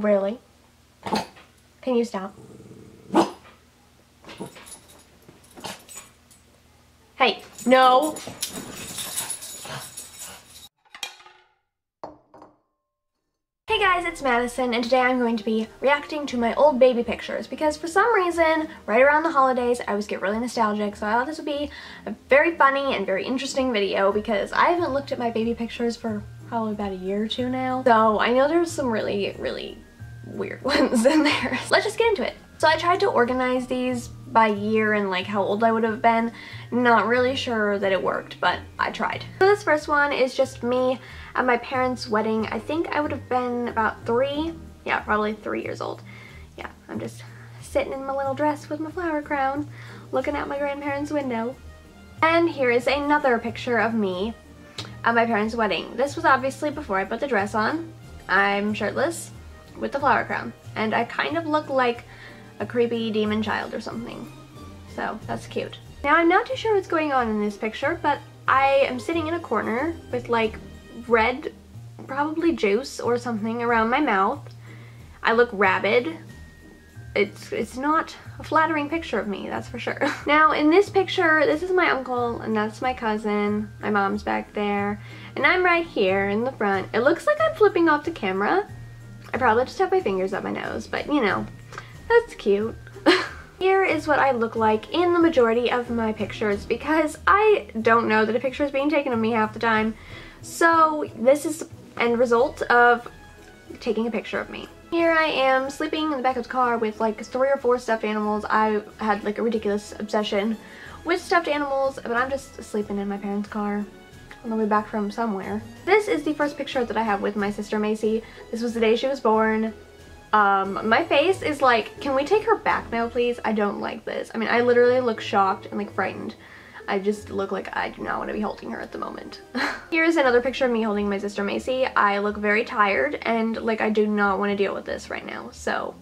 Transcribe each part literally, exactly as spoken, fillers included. Really? Can you stop? Hey, no! Hey guys, it's Madison, and today I'm going to be reacting to my old baby pictures because for some reason, right around the holidays, I always get really nostalgic, so I thought this would be a very funny and very interesting video because I haven't looked at my baby pictures for probably about a year or two now. So I know there's some really, really weird ones in there. Let's just get into it. So I tried to organize these by year and like how old I would have been. Not really sure that it worked, but I tried. So this first one is just me at my parents' wedding. I think I would have been about three. Yeah, probably three years old. Yeah, I'm just sitting in my little dress with my flower crown, looking out my grandparents' window. And here is another picture of me at my parents' wedding. This was obviously before I put the dress on. I'm shirtless with the flower crown, and I kind of look like a creepy demon child or something, so that's cute. Now I'm not too sure what's going on in this picture, but I am sitting in a corner with like red, probably juice or something around my mouth. I look rabid. It's, it's not a flattering picture of me, that's for sure. Now in this picture, this is my uncle and that's my cousin. My mom's back there and I'm right here in the front. It looks like I'm flipping off the camera. I probably just have my fingers up my nose, but you know, that's cute. Here is what I look like in the majority of my pictures because I don't know that a picture is being taken of me half the time. So this is the end result of taking a picture of me. Here I am sleeping in the back of the car with like three or four stuffed animals. I had like a ridiculous obsession with stuffed animals, but I'm just sleeping in my parents' car on the way back from somewhere. This is the first picture that I have with my sister Macy. This was the day she was born. Um, my face is like, can we take her back now please? I don't like this. I mean, I literally look shocked and like frightened. I just look like I do not want to be holding her at the moment. Here's another picture of me holding my sister Macy. I look very tired and like I do not want to deal with this right now. So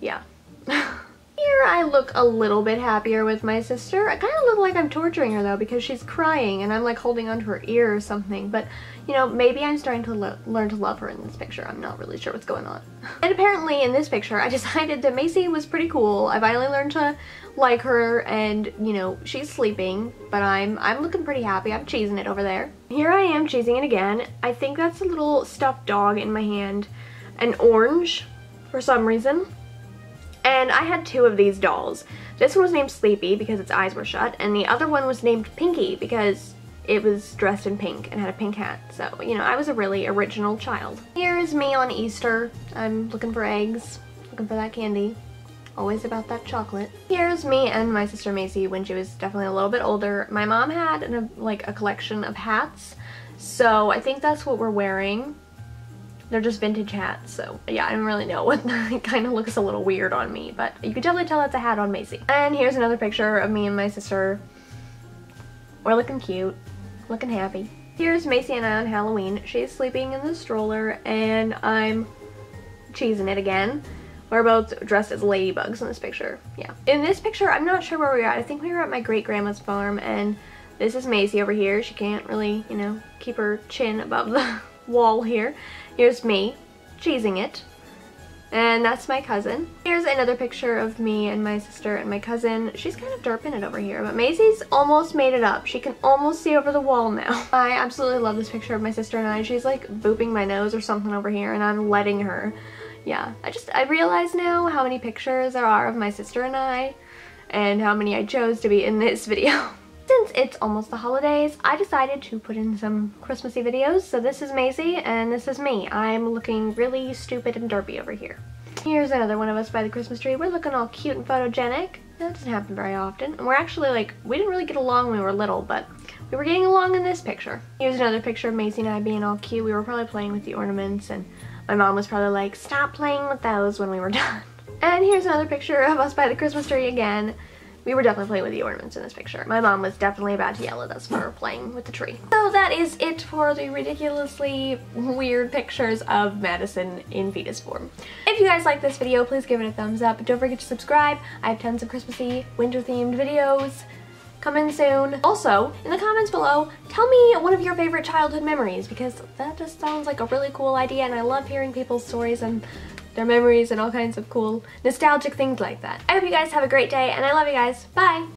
yeah. Here I look a little bit happier with my sister. I kind of look like I'm torturing her though because she's crying and I'm like holding onto her ear or something. But you know, maybe I'm starting to le learn to love her in this picture. I'm not really sure what's going on. And apparently in this picture I decided that Macy was pretty cool. I finally learned to like her and you know, she's sleeping, but I'm I'm looking pretty happy. I'm cheesing it over there. Here I am cheesing it again. I think that's a little stuffed dog in my hand. An orange for some reason. And I had two of these dolls. This one was named Sleepy because its eyes were shut, and the other one was named Pinky because it was dressed in pink and had a pink hat. So, you know, I was a really original child. Here is me on Easter. I'm looking for eggs, looking for that candy. Always about that chocolate. Here's me and my sister Macy when she was definitely a little bit older. My mom had an, like a collection of hats, so I think that's what we're wearing. They're just vintage hats, so yeah, I don't really know what. It kind of looks a little weird on me, but you can definitely tell it's a hat on Macy. And here's another picture of me and my sister. We're looking cute, looking happy. Here's Macy and I on Halloween. She's sleeping in the stroller and I'm cheesing it again. We're both dressed as ladybugs in this picture, yeah. In this picture, I'm not sure where we were at. I think we were at my great-grandma's farm, and this is Macy over here. She can't really, you know, keep her chin above the wall here. Here's me, cheesing it, and that's my cousin. Here's another picture of me and my sister and my cousin. She's kind of derping it over here, but Macy's almost made it up. She can almost see over the wall now. I absolutely love this picture of my sister and I. She's like booping my nose or something over here and I'm letting her. Yeah, I just, I realize now how many pictures there are of my sister and I and how many I chose to be in this video. Since it's almost the holidays, I decided to put in some Christmassy videos. So this is Macy and this is me. I'm looking really stupid and derpy over here. Here's another one of us by the Christmas tree. We're looking all cute and photogenic. That doesn't happen very often. And we're actually like, we didn't really get along when we were little, but we were getting along in this picture. Here's another picture of Macy and I being all cute. We were probably playing with the ornaments and my mom was probably like, stop playing with those when we were done. And here's another picture of us by the Christmas tree again. We were definitely playing with the ornaments in this picture. My mom was definitely about to yell at us for playing with the tree. So that is it for the ridiculously weird pictures of Madison in fetus form. If you guys like this video, please give it a thumbs up. Don't forget to subscribe. I have tons of Christmassy, winter-themed videos coming soon. Also, in the comments below, tell me one of your favorite childhood memories because that just sounds like a really cool idea and I love hearing people's stories and their memories and all kinds of cool nostalgic things like that. I hope you guys have a great day, and I love you guys. Bye!